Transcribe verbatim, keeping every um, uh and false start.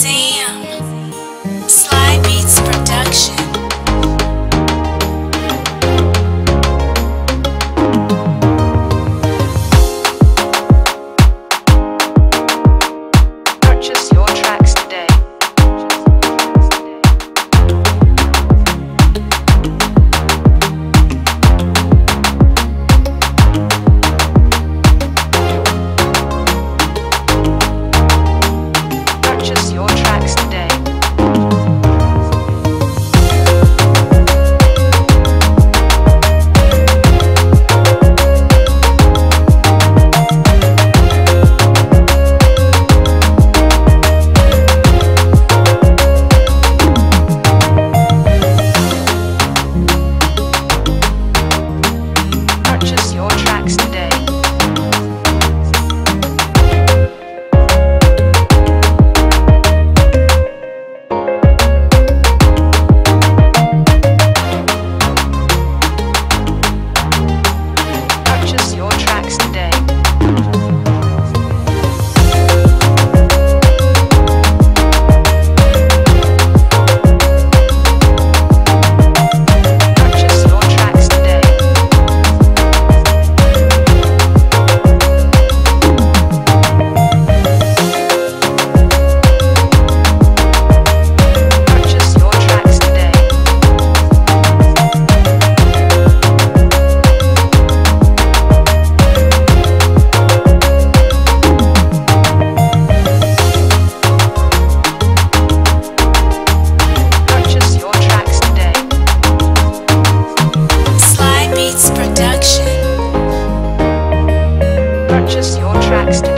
Damn. Sly Beats Production. Production. Purchase your tracks today.